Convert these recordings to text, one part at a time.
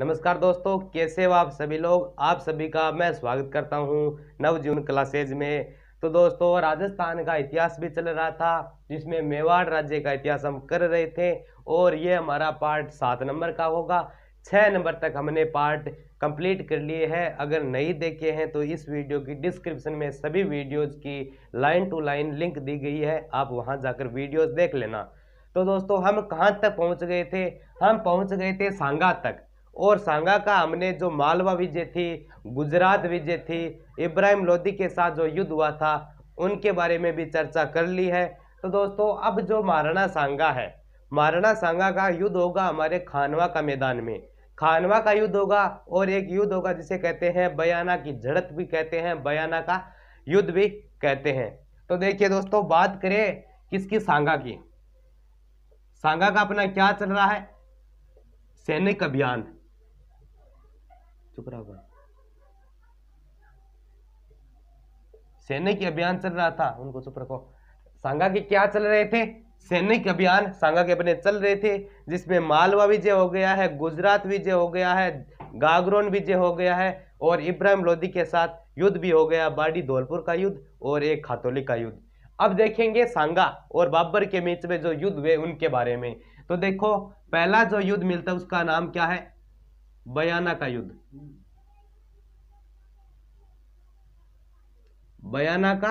नमस्कार दोस्तों, कैसे हो आप सभी लोग। आप सभी का मैं स्वागत करता हूं नवजीवन क्लासेज में। तो दोस्तों, राजस्थान का इतिहास भी चल रहा था जिसमें मेवाड़ राज्य का इतिहास हम कर रहे थे और ये हमारा पार्ट 7 नंबर का होगा। 6 नंबर तक हमने पार्ट कंप्लीट कर लिए हैं। अगर नहीं देखे हैं तो इस वीडियो की डिस्क्रिप्शन में सभी वीडियोज़ की लाइन टू लाइन लिंक दी गई है, आप वहाँ जाकर वीडियोज़ देख लेना। तो दोस्तों, हम कहाँ तक पहुँच गए थे? हम पहुँच गए थे सांगा तक, और सांगा का हमने जो मालवा विजय थी, गुजरात विजय थी, इब्राहिम लोदी के साथ जो युद्ध हुआ था, उनके बारे में भी चर्चा कर ली है। तो दोस्तों, अब जो महाराणा सांगा है, महाराणा सांगा का युद्ध होगा हमारे खानवा का मैदान में। खानवा का युद्ध होगा और एक युद्ध होगा जिसे कहते हैं बयाना की झड़प भी कहते हैं, बयाना का युद्ध भी कहते हैं। तो देखिए दोस्तों, बात करें किसकी, सांगा की। सांगा का अपना क्या चल रहा है? सैनिक अभियान। सैनिक अभियान चल रहा था, उनको चुप रखो। सांगा के क्या चल रहे थे? सैनिक अभियान सांगा के अपने चल रहे थे, जिसमें मालवा विजय हो गया है, गुजरात विजय हो गया है, गागरोन विजय हो गया है, और इब्राहिम लोदी के साथ युद्ध भी हो गया, बाड़ी धौलपुर का युद्ध और एक खातोली का युद्ध। अब देखेंगे सांगा और बाबर के बीच में जो युद्ध हुए उनके बारे में। तो देखो, पहला जो युद्ध मिलता है उसका नाम क्या है? बयाना का युद्ध। बयाना का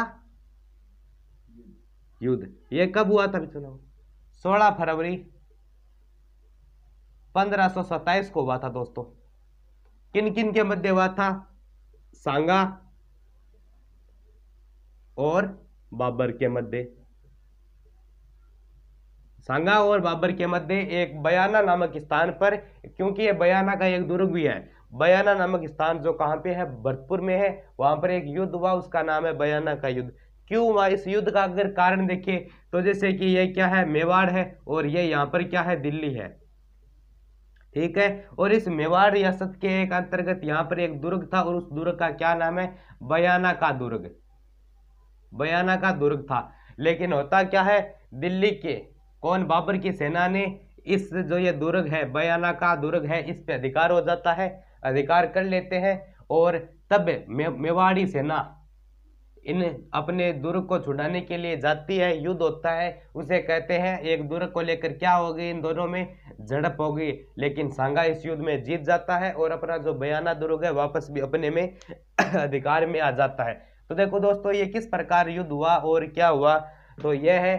युद्ध ये कब हुआ था? भी सुना, 16 फरवरी 1527 को हुआ था। दोस्तों, किन किन के मध्य हुआ था? सांगा और बाबर के मध्य। सांगा और बाबर के मध्य एक बयाना नामक स्थान पर, क्योंकि ये बयाना का एक दुर्ग भी है, बयाना नामक स्थान जो कहाँ पे है? भरतपुर में है। वहाँ पर एक युद्ध हुआ, उसका नाम है बयाना का युद्ध। क्यों हुआ इस युद्ध का अगर कारण देखें तो जैसे कि ये क्या है? मेवाड़ है, और ये यहाँ पर क्या है? दिल्ली है, ठीक है। और इस मेवाड़ रियासत के एक अंतर्गत यहाँ पर एक दुर्ग था, और उस दुर्ग का क्या नाम है? बयाना का दुर्ग। बयाना का दुर्ग था, लेकिन होता क्या है, दिल्ली के कौन? बाबर की सेना ने इस जो ये दुर्ग है, बयाना का दुर्ग है, इस पे अधिकार हो जाता है, अधिकार कर लेते हैं, और तब मेवाड़ी सेना इन अपने दुर्ग को छुड़ाने के लिए जाती है, युद्ध होता है, उसे कहते हैं। एक दुर्ग को लेकर क्या हो गई? इन दोनों में झड़प हो गई, लेकिन सांगा इस युद्ध में जीत जाता है और अपना जो बयाना दुर्ग है वापस भी अपने में अधिकार में आ जाता है। तो देखो दोस्तों, ये किस प्रकार युद्ध हुआ और क्या हुआ। तो यह है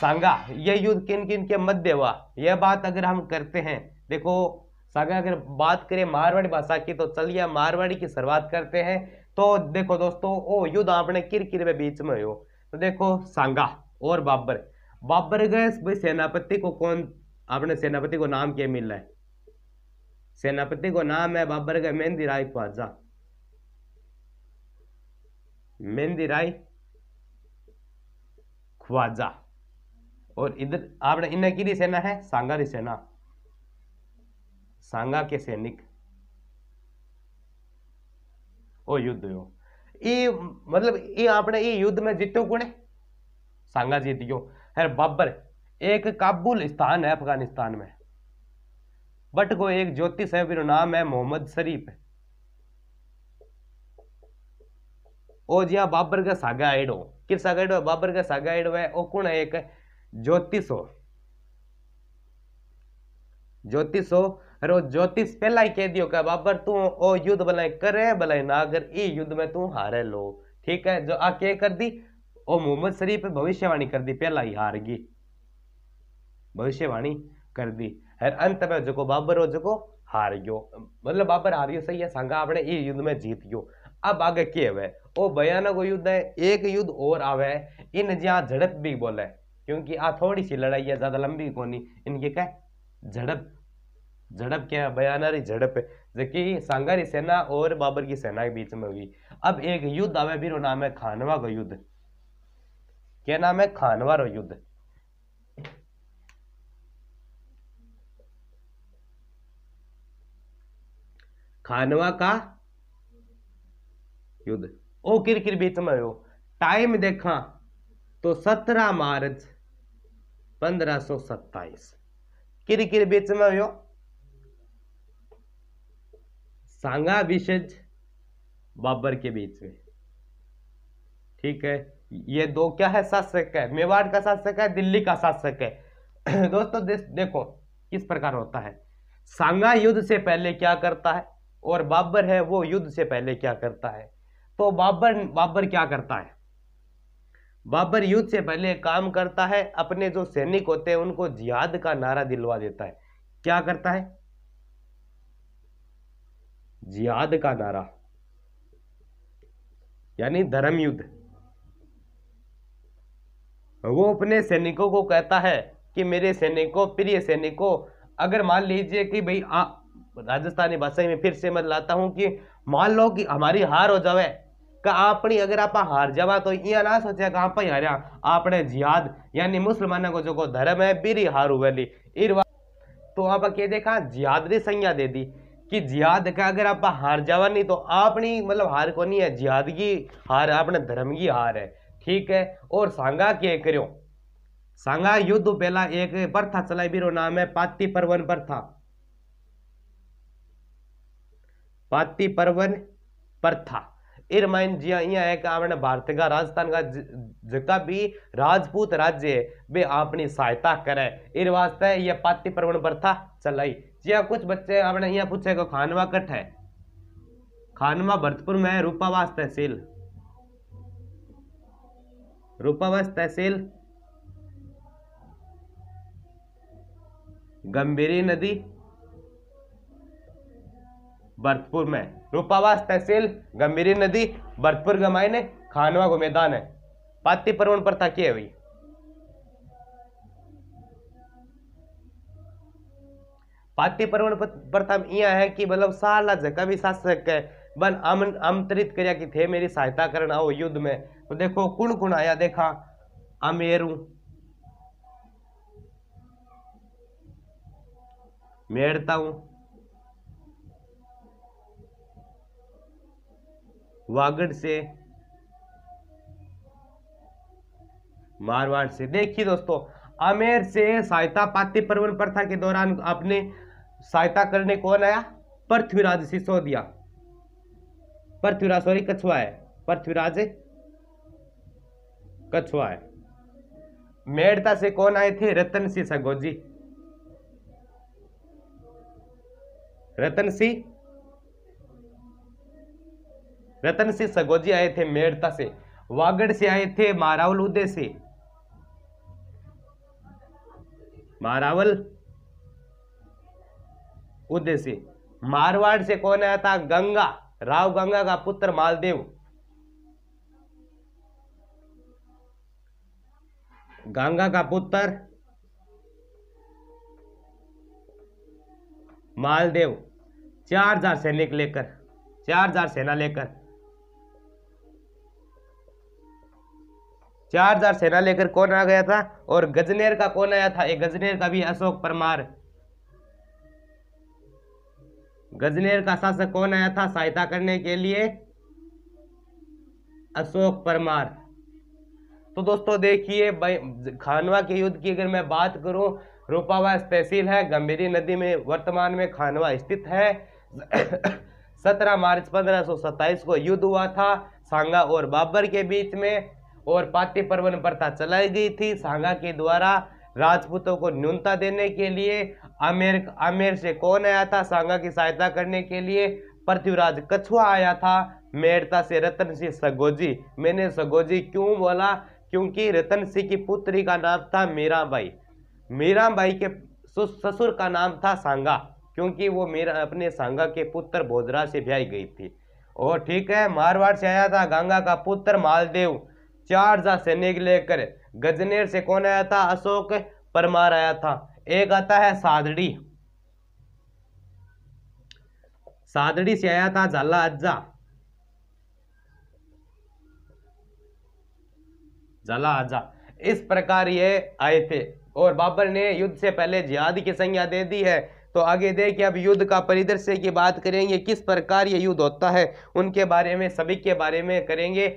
सांगा। यह युद्ध किन किन के मध्य हुआ, यह बात अगर हम करते हैं। देखो सांगा, अगर बात करें मारवाड़ी भाषा की, तो चलिए मारवाड़ी की शुरुआत करते हैं। तो देखो दोस्तों, ओ युद्ध आपने किरकिर में बीच में हो। तो देखो, सांगा और बाबर। बाबर गए भाई, सेनापति को कौन? आपने सेनापति को नाम क्या मिल रहा है? सेनापति को नाम है बाबर गए मेहंदी राय ख्वाजा। मेहंदी राय ख्वाजा। और इधर आपने इन्हें की सेना है? सांगा की सेना, सांगा के सैनिक। ओ युद्ध हो, ये मतलब ये आपने ये युद्ध में जीतो कौन है? सांगा जीत गयो है। बाबर, एक काबुल स्थान है अफगानिस्तान में, बट को एक ज्योतिष है, फिर नाम है मोहम्मद शरीफ। ओ जिया बाबर का सागा एडो, किस सागा एडो? बाबर का सागा एडो है। ओ कौन है? एक ज्योतिष हो, ज्योतिष हो। अरे ज्योतिष पहला ही कह दियो का बाबर तू ओ युद्ध भलाई करे भलाई ना कर, ई युद्ध में तू हारे लो, ठीक है। जो आ के कर दी ओ मोहम्मद शरीफ भविष्यवाणी कर दी, पहला ही हार गई, भविष्यवाणी कर दी। हर अंत में जो को बाबर हो, जो को हार गयो, मतलब बाबर हार गयो, सही है। सांगा आपने ई युद्ध में जीत गयो। अब आगे के हुए? ओ बयाना को युद्ध है, एक युद्ध और आवे, इन जहाँ झड़प भी बोले, क्योंकि आ थोड़ी सी लड़ाई है, ज्यादा लंबी को नहीं, इनके क्या झड़प? झड़प क्या है? बयानारी झड़प है, जबकि सांगारी सेना और बाबर की सेना के बीच में हुई। अब एक युद्ध आवे, फिर नाम है खानवा का युद्ध। क्या नाम है? खानवा का युद्ध। खानवा का युद्ध ओ किरकिर बीच में हो। टाइम देखा तो 17 मार्च 1527, किरकिर बीच में हो। सांगाभिषेक बाबर के बीच में। ठीक है, ये दो क्या है, शासक है। मेवाड़ का शासक है, दिल्ली का शासक है। दोस्तों देखो किस प्रकार होता है। सांगा युद्ध से पहले क्या करता है और बाबर है वो युद्ध से पहले क्या करता है। तो बाबर क्या करता है, बाबर युद्ध से पहले काम करता है, अपने जो सैनिक होते हैं उनको जिहाद का नारा दिलवा देता है। क्या करता है, जिहाद का नारा, यानी धर्म युद्ध। वो अपने सैनिकों को कहता है कि मेरे सैनिकों, प्रिय सैनिकों, अगर मान लीजिए कि भाई राजस्थानी भाषा में फिर से मत लाता हूं कि मान लो कि हमारी हार हो जावे का आपनी, अगर आप हार जावा तो यह ना सोचा कि आप हारा, आपने जिहाद यानी मुसलमानों को जो धर्म है बीरी हार हुवेली इरवा। तो आप कह देखा जिहाद री संज्ञा दे दी कि जिहाद का अगर आप हार जावा नहीं तो आपनी मतलब हार को नहीं है, जिहाद की हार, आपने धर्म की हार है। ठीक है, और सांगा के करो, सांगा युद्ध पहला एक प्रथा चलाई बीरो नाम है पाति परवन प्रथा। पाति परवन प्रथा इरमाइन जिया है कि आपने भारत का राजस्थान का जगह भी राजपूत राज्य वे अपनी सहायता करे, इस वास्ते ये पाति परवन प्रथा चलाई। जिया कुछ बच्चे आपने यहाँ पूछे को खानवा कट है, खानवा भरतपुर में है, रूपावास तहसील, रूपावास तहसील, गंभीर नदी भरतपुर में, रूपावास तहसील, गंभीर नदी, भरतपुर का मायने खानवा को मैदान है। पाति परवन प्रथा क्या है भाई, पाति परवन प्रथा यह है कि मतलब साला जगह भी शासक है बन आमंत्रित करिया कि थे मेरी सहायता करना हो युद्ध में। तो देखो कुण कुण आया, देखा अमेरू, मेड़ता हूं, वागड़ से, मारवाड़ से। देखिए दोस्तों, आमेर से सहायता पाति परवन प्रथा के दौरान आपने सहायता करने कौन आया, पृथ्वीराज सिसोदिया, पृथ्वीराज सॉरी कछुआ है, पृथ्वीराज कछुआ है। मेड़ता से कौन आए थे, रतन सिंह सगोजी, रतन सिंह सगोजी आए थे मेड़ता से। वागड़ से आए थे मारावल उदय सिंह, मारवाड़ से कौन आया था, गंगा, राव गंगा का पुत्र मालदेव, मालदेव 4000 सैनिक लेकर, 4000 सेना लेकर, 4000 सेना लेकर कौन आ गया था। और गजनेर का कौन आया था, एक गजनेर का भी अशोक परमार, गजनेर का शासक कौन आया था सहायता करने के लिए, अशोक परमार। तो दोस्तों देखिए खानवा के युद्ध की अगर मैं बात करूं, रूपावास तहसील है, गंभीरी नदी में वर्तमान में खानवा स्थित है। 17 मार्च 1527 को युद्ध हुआ था सांगा और बाबर के बीच में, और पाति परवन प्रथा चलाई गई थी। सांगा के द्वारा राजपूतों को न्यूनता देने के लिए आमेर से कौन आया था सांगा की सहायता करने के लिए, पृथ्वीराज कछुआ आया था। मेड़ता से रतन सिंह सगोजी, मैंने सगोजी क्यों बोला, क्योंकि रतन सिंह की पुत्री का नाम था मीराबाई, मीराबाई के ससुर का नाम था सांगा, क्योंकि वो मेरा अपने सांगा के पुत्र भोजराज से ब्याही गई थी। और ठीक है, मारवाड़ से आया था गंगा का पुत्र मालदेव, 4000 सैनिक लेकर। गजनेर से कौन आया था, अशोक परमार आया था। एक आता है सादड़ी, सादड़ी से आया था झाला अज्जा, झाला अज्जा। इस प्रकार ये आए थे, और बाबर ने युद्ध से पहले जिहाद की संज्ञा दे दी है। तो आगे देखिए अब युद्ध का परिदृश्य की बात करेंगे, किस प्रकार ये युद्ध होता है उनके बारे में, सभी के बारे में करेंगे।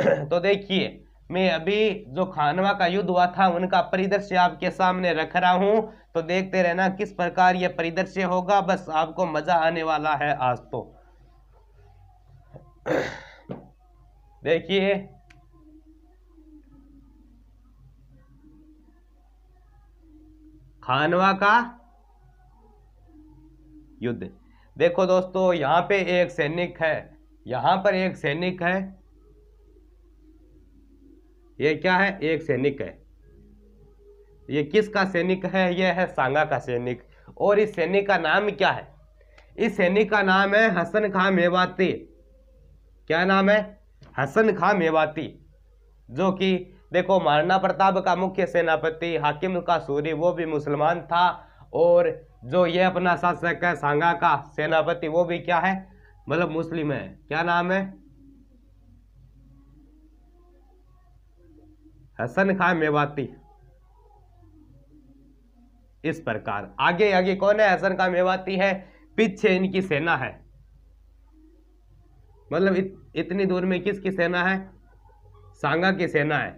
तो देखिए मैं अभी जो खानवा का युद्ध हुआ था उनका परिदृश्य आपके सामने रख रहा हूं, तो देखते रहना किस प्रकार ये परिदृश्य होगा। बस आपको मजा आने वाला है आज। तो देखिए खानवा का युद्ध। देखो दोस्तों यहां पे एक सैनिक है, यहां पर एक सैनिक है, ये क्या है, एक सैनिक है। ये किसका सैनिक है, ये है सांगा का सैनिक। और इस सैनिक का नाम क्या है, इस सैनिक का नाम है हसन खां मेवाती। क्या नाम है, हसन खां मेवाती, जो कि देखो महाराणा प्रताप का मुख्य सेनापति, हाकिम का सूरी, वो भी मुसलमान था। और जो ये अपना शासक है सांगा का सेनापति, वो भी क्या है, मतलब मुस्लिम है। क्या नाम है, हसन खां मेवाती। इस प्रकार आगे आगे कौन है, हसन खां मेवाती है, पीछे इनकी सेना है, मतलब इतनी दूर में किसकी सेना है, सांगा की सेना है।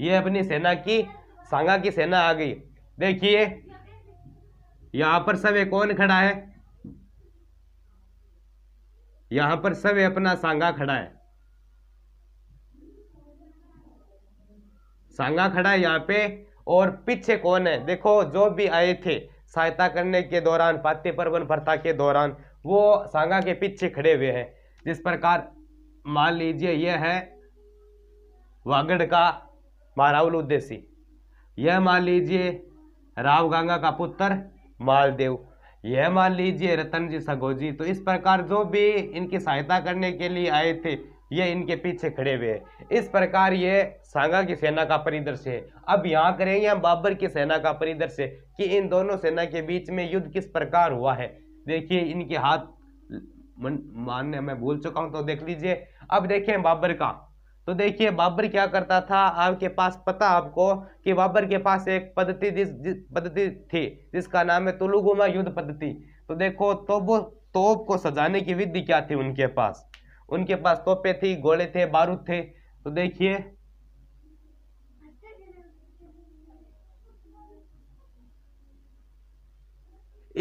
ये अपनी सेना की, सांगा की सेना आ गई। देखिए यहां पर सब कौन खड़ा है, यहां पर सब अपना सांगा खड़ा है, सांगा खड़ा है यहाँ पे। और पीछे कौन है, देखो जो भी आए थे सहायता करने के दौरान, पाति परवन प्रथा के दौरान, वो सांगा के पीछे खड़े हुए हैं। जिस प्रकार मान लीजिए यह है वागड़ का महारावल उदय सिंह, यह मान लीजिए राव गंगा का पुत्र मालदेव, यह मान लीजिए रतन जी सगोजी। तो इस प्रकार जो भी इनकी सहायता करने के लिए आए थे, ये इनके पीछे खड़े हुए हैं। इस प्रकार ये सांगा की सेना का परिदृश्य है। अब यहाँ करेंगे हम बाबर की सेना का परिदृश्य, कि इन दोनों सेना के बीच में युद्ध किस प्रकार हुआ है। देखिए इनके हाथ मानने मैं भूल चुका हूँ, तो देख लीजिए। अब देखें बाबर का, तो देखिए बाबर क्या करता था, आपके पास पता आपको कि बाबर के पास एक पद्धति पद्धति थी जिसका नाम है तुलुगुमा युद्ध पद्धति। तो देखो तोप को सजाने की विधि क्या थी उनके पास, उनके पास तोपें थी, गोले थे, बारूद थे। तो देखिए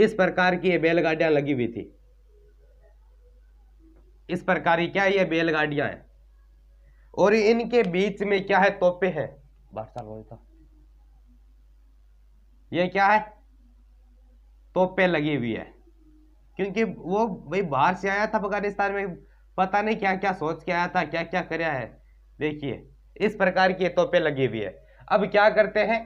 इस प्रकार की ये बैलगाड़ियां लगी हुई थी, इस प्रकार की क्या ये बैलगाड़ियां हैं, और इनके बीच में क्या है, तोपे हैं। ये क्या है, तोपे लगी हुई है, क्योंकि वो भाई बाहर से आया था अफगानिस्तान में, पता नहीं क्या क्या सोच के आया था, क्या क्या कराया है। देखिए इस प्रकार की तोपे लगी हुई है। अब क्या करते हैं,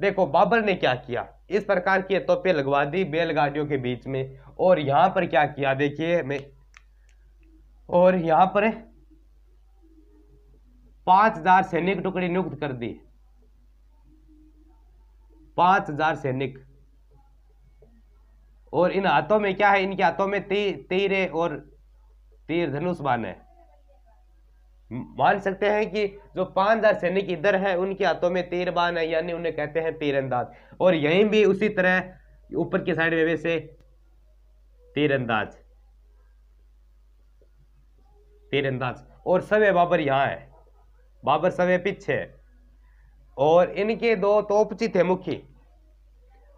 देखो बाबर ने क्या किया, इस प्रकार की तोपे लगवा दी बैलगाड़ियों के बीच में। और यहाँ पर क्या किया देखिए, मैं और यहाँ पर 5000 सैनिक टुकड़ी नियुक्त कर दी, 5000 सैनिक। और इन हाथों में क्या है, इनके हाथों में तीरे और तीर धनुष बाण है। मान सकते हैं कि जो 5000 सैनिक इधर है, उनके हाथों में तीर बाण है, यानी उन्हें कहते हैं तीरंदाज। और यहीं भी उसी तरह ऊपर की साइड में वैसे तीरंदाज। और सवे बाबर यहाँ है, बाबर सवे पीछे है। और इनके दो तोपची थे मुखी,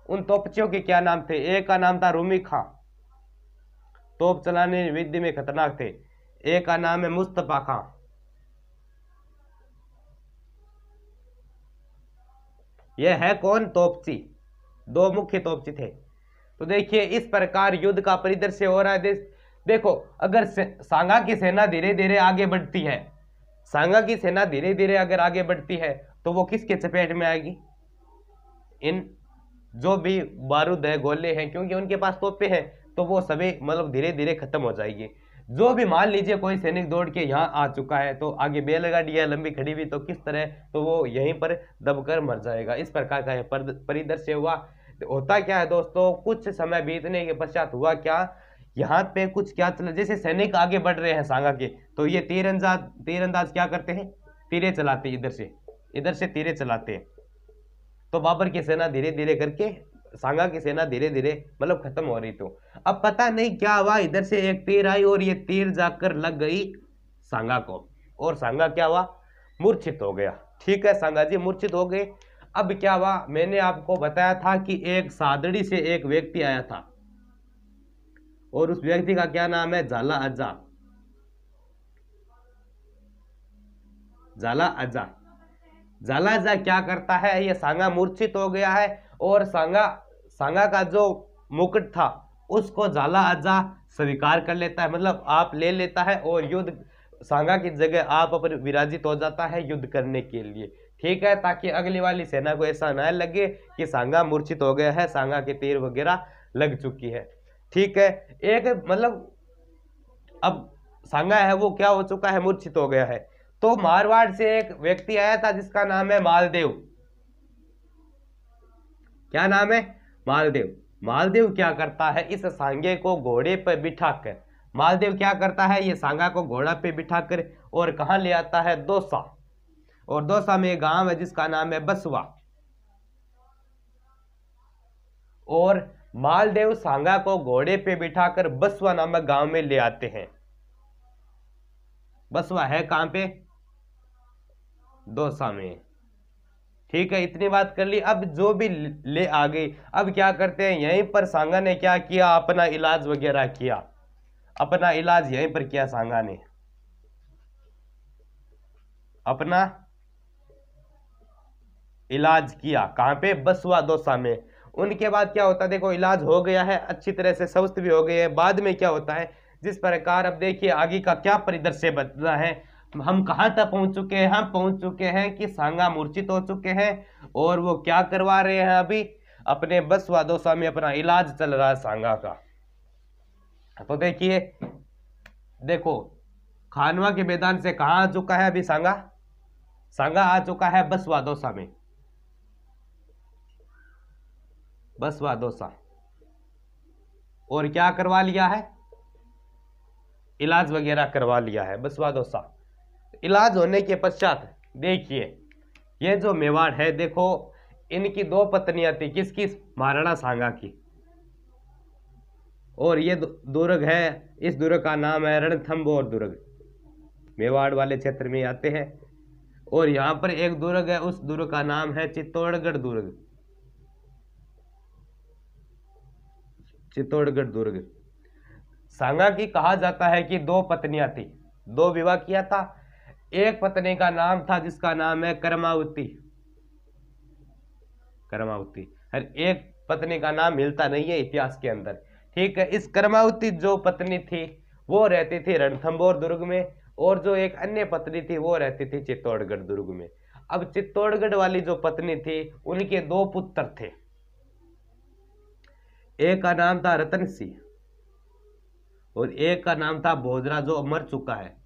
उन तोपचियों के क्या नाम थे, एक का नाम था रूमी खां, तोप चलाने विधि में खतरनाक थे। एक का नाम है मुस्तफा खां, यह है कौन, तोपची। दो मुख्य तोपची थे। तो देखिए इस प्रकार युद्ध का परिदृश्य हो रहा है। देखो अगर सांगा की सेना धीरे धीरे आगे बढ़ती है, सांगा की सेना धीरे धीरे अगर आगे बढ़ती है, तो वो किसके चपेट में आएगी, इन जो भी बारूद है, गोले हैं, क्योंकि उनके पास तोपे हैं, तो वो सभी मतलब धीरे धीरे खत्म हो जाएगी। जो भी मान लीजिए कोई सैनिक दौड़ के यहाँ आ चुका है, तो आगे बैलगाड़ी है लंबी खड़ी हुई, तो किस तरह, तो वो यहीं पर दबकर मर जाएगा। इस प्रकार का परिदृश्य हुआ। होता क्या है दोस्तों, कुछ समय बीतने के पश्चात हुआ क्या, यहाँ पे कुछ क्या चला, जैसे सैनिक आगे बढ़ रहे हैं सांगा के, तो ये तीरंदाज क्या करते हैं, तीरे चलाते, इधर से तीरे चलाते हैं। तो बाबर की सेना धीरे धीरे करके, सांगा की सेना धीरे धीरे मतलब खत्म हो रही। तो अब पता नहीं क्या हुआ, इधर से एक तीर आई और ये तीर जाकर लग गई सांगा को, और सांगा क्या हुआ, मूर्छित हो गया। ठीक है, सांगा जी मूर्छित हो गए। अब क्या हुआ, मैंने आपको बताया था कि एक सादड़ी से एक व्यक्ति आया था और उस व्यक्ति का क्या नाम है, झाला अज्जा। झाला अज्जा, झाला अज्जा क्या करता है, ये सांगा मूर्छित हो गया है और सांगा का जो मुकुट था उसको झाला अज्जा स्वीकार कर लेता है, मतलब आप ले लेता है और युद्ध सांगा की जगह आप पर विराजित हो जाता है युद्ध करने के लिए, ठीक है, ताकि अगली वाली सेना को ऐसा न लगे कि सांगा मूर्छित हो गया है, सांगा के तीर वगैरह लग चुकी है, ठीक है। एक मतलब अब सांगा है वो क्या हो चुका है, मूर्छित हो गया है। तो मारवाड़ से एक व्यक्ति आया था जिसका नाम है मालदेव। क्या नाम है, मालदेव। मालदेव क्या करता है, इस सांगे को घोड़े पर बिठाकर, मालदेव क्या करता है, ये सांगा को घोड़ा पे बिठाकर और कहाँ ले आता है, दोसा। और दोसा में एक गांव है जिसका नाम है बसवा। और मालदेव सांगा को घोड़े पे बिठाकर बसवा नामक गांव में ले आते हैं। बसवा है कहाँ पे, दोसा में, ठीक है। इतनी बात कर ली। अब जो भी ले आ गई, अब क्या करते हैं, यहीं पर सांगा ने क्या किया, अपना इलाज वगैरह किया, अपना इलाज यहीं पर किया सांगा ने, अपना इलाज किया कहाँ पे, बसवा दोसा में। उनके बाद क्या होता है, देखो इलाज हो गया है, अच्छी तरह से स्वस्थ भी हो गए हैं। बाद में क्या होता है, जिस प्रकार अब देखिए आगे का क्या परिदृश्य बदला है, हम कहाँ तक पहुँच चुके हैं, हम पहुँच चुके हैं कि सांगा मूर्छित हो चुके हैं और वो क्या करवा रहे हैं, अभी अपने बसवा दोसा में अपना इलाज चल रहा है सांगा का। तो देखिए, देखो खानवा के मैदान से कहाँ आ चुका है अभी सांगा, सांगा आ चुका है बसवा दोसा में, बसवा दोसा, और क्या करवा लिया है, इलाज वगैरह करवा लिया है बसवा दोसा। इलाज होने के पश्चात देखिए ये जो मेवाड़ है, देखो इनकी दो पत्नियां थी, किसकी, महाराणा सांगा की, और ये दुर्ग है, इस दुर्ग का नाम है रणथंबोर दुर्ग, मेवाड़ वाले क्षेत्र में आते हैं। और यहाँ पर एक दुर्ग है, उस दुर्ग का नाम है चित्तौड़गढ़ दुर्ग, चित्तौड़गढ़ दुर्ग। सांगा की कहा जाता है कि दो पत्नियां थी, दो विवाह किया था। एक पत्नी का नाम था जिसका नाम है करमावती, करमावती, हर एक पत्नी का नाम मिलता नहीं है इतिहास के अंदर, ठीक है। इस करमावती जो पत्नी थी वो रहती थी रणथंबोर दुर्ग में, और जो एक अन्य पत्नी थी वो रहती थी चित्तौड़गढ़ दुर्ग में। अब चित्तौड़गढ़ वाली जो पत्नी थी उनके दो पुत्र थे, एक का नाम था रतन सिंह और एक का नाम था भोजराज, जो मर चुका है,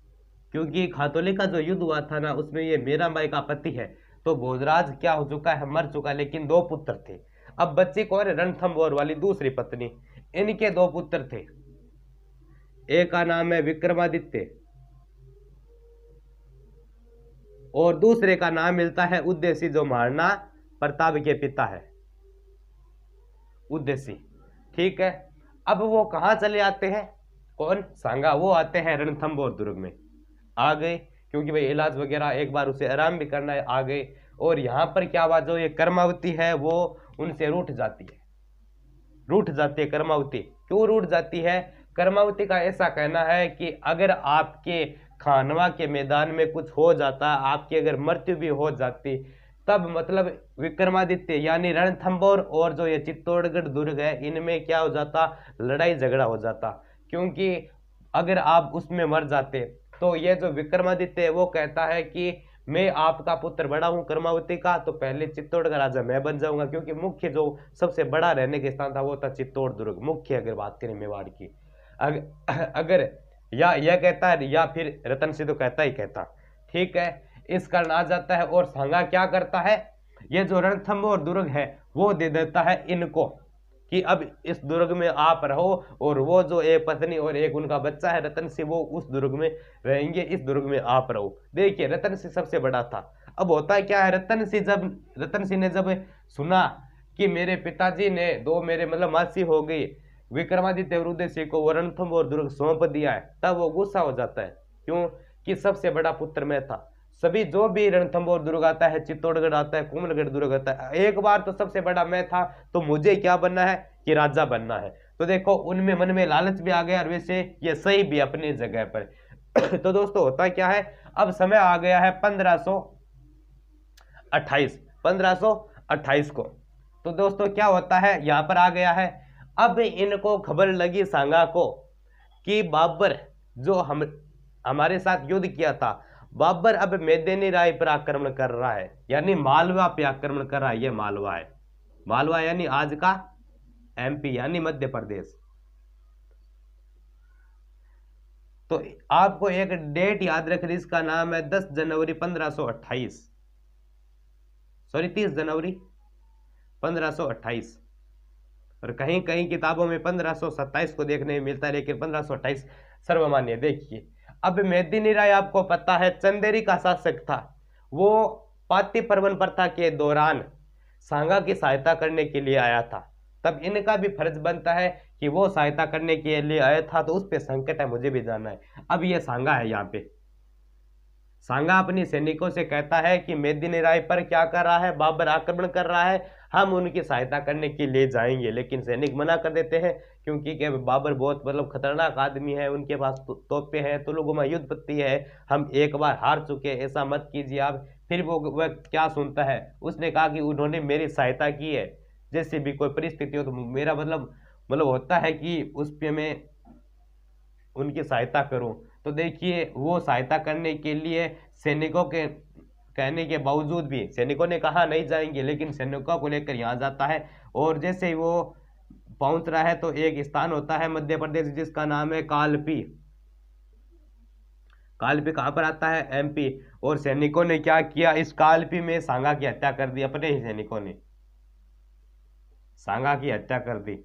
क्योंकि खातोली का जो युद्ध हुआ था ना उसमें ये मेरा भाई का पति है, तो भोजराज क्या हो चुका है, मर चुका है, लेकिन दो पुत्र थे। अब बच्चे कौन है, रणथंबोर वाली दूसरी पत्नी, इनके दो पुत्र थे, एक का नाम है विक्रमादित्य और दूसरे का नाम मिलता है उदय सिंह, जो महाराणा प्रताप के पिता है, उदय सिंह, ठीक है। अब वो कहाँ चले आते हैं, कौन, सांगा, वो आते हैं रणथंबोर दुर्ग में आ गए, क्योंकि भाई इलाज वगैरह एक बार उसे आराम भी करना है, आ गए। और यहाँ पर क्या हुआ, जो ये कर्मावती है वो उनसे रूठ जाती है, रूठ जाती है कर्मावती। क्यों रूठ जाती है, कर्मावती का ऐसा कहना है कि अगर आपके खानवा के मैदान में कुछ हो जाता, आपकी अगर मृत्यु भी हो जाती, तब मतलब विक्रमादित्य यानी रणथंबोर और जो ये चित्तौड़गढ़ दुर्ग है इनमें क्या हो जाता, लड़ाई झगड़ा हो जाता, क्योंकि अगर आप उसमें मर जाते तो ये जो विक्रमादित्य है वो कहता है कि मैं आपका पुत्र बड़ा हूँ कर्मावती का, तो पहले चित्तौड़गढ़ राजा मैं बन जाऊंगा, क्योंकि मुख्य जो सबसे बड़ा रहने के स्थान था वो था चित्तौड़ दुर्ग, मुख्य अगर बात करें मेवाड़ की। अगर या यह कहता है या फिर रतन सिंह तो कहता ही कहता, ठीक है, इस कारण आ जाता है। और सांगा क्या करता है, ये जो रणथंबोर दुर्ग है वो दे देता है इनको कि अब इस दुर्ग में आप रहो, और वो जो एक पत्नी और एक उनका बच्चा है रतन सिंह वो उस दुर्ग में रहेंगे, इस दुर्ग में आप रहो। देखिए रतन सिंह सबसे बड़ा था। अब होता है क्या है, रतन सिंह ने जब सुना कि मेरे पिताजी ने दो मेरे मतलब मासी हो गई विक्रमादित्य और उदय सिंह को वो रणथंबोर दुर्ग सौंप दिया है, तब वो गुस्सा हो जाता है, क्यों कि सबसे बड़ा पुत्र मैं था। सभी जो भी रणथंबोर दुर्ग आता है, चित्तौड़गढ़ आता है, कुंभलगढ़ दुर्ग आता है, एक बार तो सबसे बड़ा मैं था, तो मुझे क्या बनना है कि राजा बनना है। तो देखो उनमें मन में लालच भी आ गया और वैसे ये सही भी अपनी जगह पर। तो दोस्तों होता क्या है, अब समय आ गया है 1528 को। तो दोस्तों क्या होता है, यहाँ पर आ गया है, अब इनको खबर लगी सांगा को कि बाबर जो हमारे साथ युद्ध किया था, बाबर अब मेदेनी राय पर आक्रमण कर रहा है, यानी मालवा पे आक्रमण कर रहा है। ये मालवा है, मालवा यानी आज का एमपी यानी मध्य प्रदेश। तो आपको एक डेट याद रखनी, इसका नाम है 30 जनवरी 1528। और कहीं कहीं किताबों में 1527 को देखने में मिलता है, लेकिन 1528 सर्वमान्य। देखिए अब मेदिनी राय आपको पता है चंदेरी का शासक था, वो पाति परवन प्रथा के दौरान सांगा की सहायता करने के लिए आया था, तब इनका भी फर्ज बनता है कि वो सहायता करने के लिए आया था, तो उस पे संकट है, मुझे भी जाना है। अब ये सांगा है, यहाँ पे सांगा अपनी सैनिकों से कहता है कि मेदिनी राय पर क्या कर रहा है, बाबर आक्रमण कर रहा है, हम उनकी सहायता करने के लिए जाएंगे। लेकिन सैनिक मना कर देते हैं क्योंकि के बाबर बहुत मतलब खतरनाक आदमी है, उनके पास तोपे हैं, तो लोगों में युद्ध पत्ति है, हम एक बार हार चुके, ऐसा मत कीजिए आप। फिर वो क्या सुनता है, उसने कहा कि उन्होंने मेरी सहायता की है, जैसे भी कोई परिस्थिति हो तो मेरा मतलब होता है कि उस पर मैं उनकी सहायता करूँ। तो देखिए वो सहायता करने के लिए सैनिकों के कहने के बावजूद भी, सैनिकों ने कहा नहीं जाएंगे, लेकिन सैनिकों को लेकर यहाँ जाता है। और जैसे ही वो पहुँच रहा है तो एक स्थान होता है मध्य प्रदेश जिसका नाम है कालपी। कालपी कहाँ पर आता है, एमपी। और सैनिकों ने क्या किया, इस कालपी में सांगा की हत्या कर दी, अपने ही सैनिकों ने सांगा की हत्या कर दी।